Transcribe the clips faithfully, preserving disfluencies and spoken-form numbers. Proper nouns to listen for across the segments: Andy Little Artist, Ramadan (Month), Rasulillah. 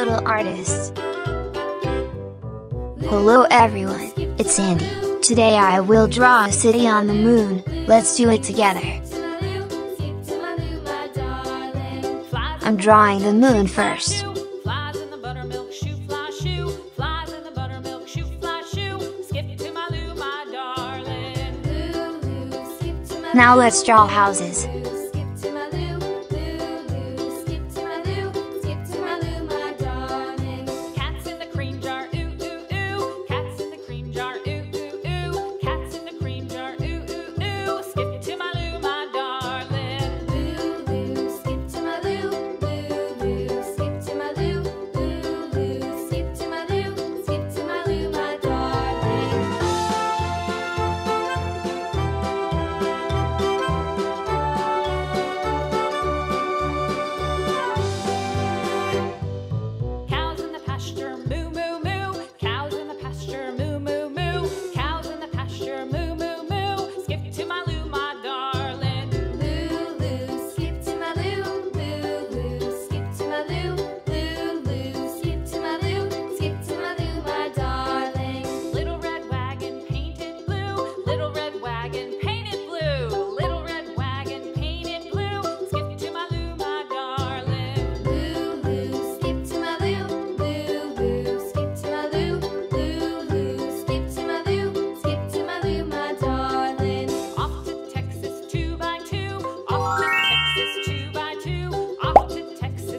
Little Artist. Hello everyone, it's Andy. Today I will draw a city on the moon. Let's do it together. I'm drawing the moon first. Now let's draw houses.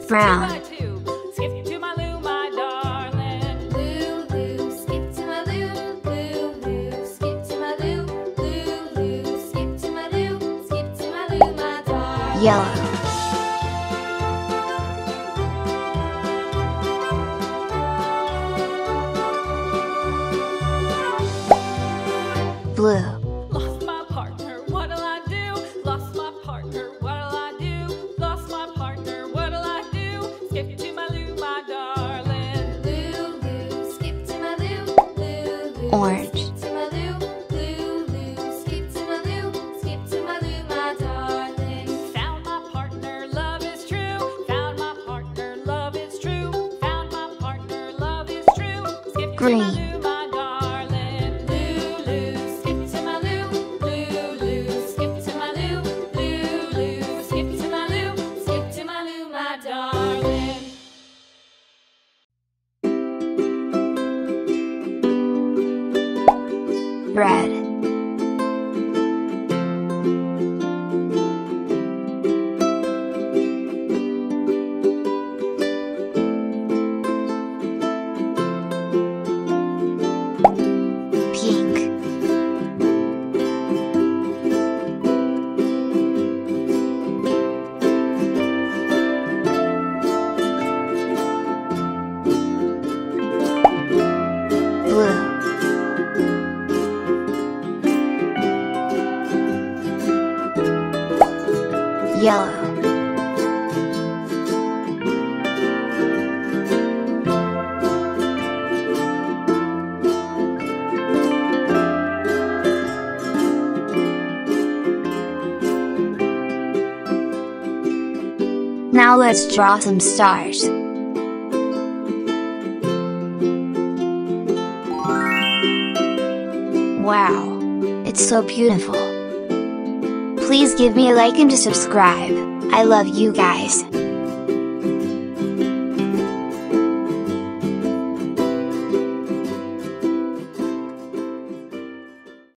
Brown. Skip to my loo, my darling. Loo, loo, skip to my loo, loo, loo, skip to my loo, loo, loo, skip to my loo, skip to my loo, my darling. Yellow. Blue. Lost my partner, what'll I do? Lost my partner, what'll I do? Lost my partner. Skip to my loo, my darling. Loo, loo, skip to my loo, loo, loo. Orange. Skip to my loo, loo, loo. Skip to my loo, skip to my loo, my darling. Found my partner, love is true. Found my partner, love is true. Found my partner, love is true. Skip to my loo, my darling. Loo, loo, skip to my loo, loo, loo. Skip to my loo, loo, loo. Skip to my loo, skip to my loo, my darling. Red. Pink. Blue. Yellow. Now let's draw some stars. Wow, it's so beautiful. Please give me a like and to subscribe. I love you guys.